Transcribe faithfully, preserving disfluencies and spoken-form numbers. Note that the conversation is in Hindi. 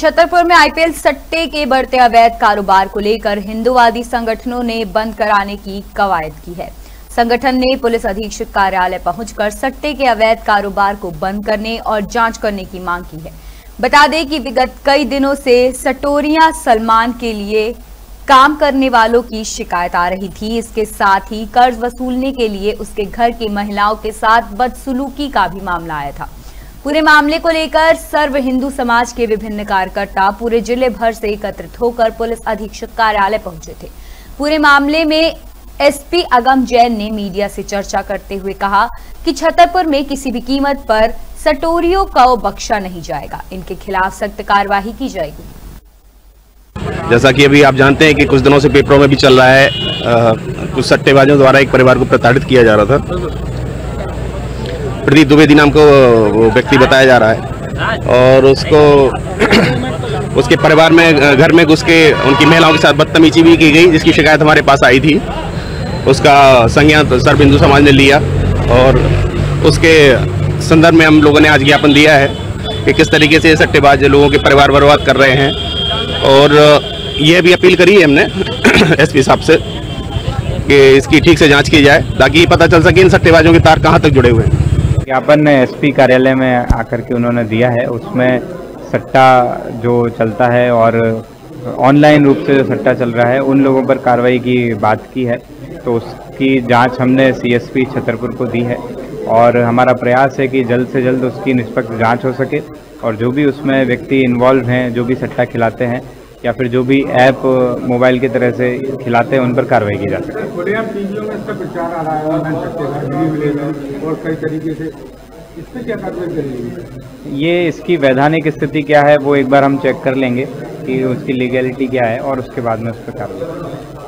छतरपुर में आईपीएल सट्टे के बढ़ते अवैध कारोबार को लेकर हिंदूवादी संगठनों ने बंद कराने की कवायद की है। संगठन ने पुलिस अधीक्षक कार्यालय पहुंचकर सट्टे के अवैध कारोबार को बंद करने और जांच करने की मांग की है। बता दें कि विगत कई दिनों से सटोरिया सलमान के लिए काम करने वालों की शिकायत आ रही थी। इसके साथ ही कर्ज वसूलने के लिए उसके घर की महिलाओं के साथ बदसलूकी का भी मामला आया था। पूरे मामले को लेकर सर्व हिंदू समाज के विभिन्न कार्यकर्ता पूरे जिले भर से एकत्रित होकर पुलिस अधीक्षक कार्यालय पहुंचे थे। पूरे मामले में एसपी अगम जैन ने मीडिया से चर्चा करते हुए कहा कि छतरपुर में किसी भी कीमत पर सटोरियों को बख्शा नहीं जाएगा, इनके खिलाफ सख्त कार्यवाही की जाएगी। जैसा कि अभी आप जानते हैं कि कुछ दिनों से पेपरों में भी चल रहा है, आ, कुछ सट्टेबाजों द्वारा एक परिवार को प्रताड़ित किया जा रहा था। प्रदीप दुबे नाम को व्यक्ति बताया जा रहा है और उसको उसके परिवार में घर में घुस के उनकी महिलाओं के साथ बदतमीजी भी की गई, जिसकी शिकायत हमारे पास आई थी। उसका संज्ञान सर्व हिंदू समाज ने लिया और उसके संदर्भ में हम लोगों ने आज ज्ञापन दिया है कि किस तरीके से सट्टेबाज लोगों के परिवार बर्बाद कर रहे हैं। और यह भी अपील करी है हमने एस पी साहब से कि इसकी ठीक से जाँच की जाए, ताकि पता चल सके इन सट्टेबाजों के तार कहाँ तक जुड़े हुए हैं। ज्ञापन एसपी कार्यालय में आकर के उन्होंने दिया है, उसमें सट्टा जो चलता है और ऑनलाइन रूप से जो सट्टा चल रहा है उन लोगों पर कार्रवाई की बात की है, तो उसकी जांच हमने सीएसपी छतरपुर को दी है और हमारा प्रयास है कि जल्द से जल्द उसकी निष्पक्ष जांच हो सके और जो भी उसमें व्यक्ति इन्वॉल्व हैं, जो भी सट्टा खिलाते हैं या फिर जो भी ऐप मोबाइल की तरह से खिलाते हैं, उन पर कार्रवाई की जा सकती है। बड़े चीज़ों में इसका प्रचार आ रहा है और कई तरीके से, इस पर क्या कार्रवाई करेगी? ये इसकी वैधानिक स्थिति क्या है वो एक बार हम चेक कर लेंगे कि उसकी लीगैलिटी क्या है और उसके बाद में उस पर कार्रवाई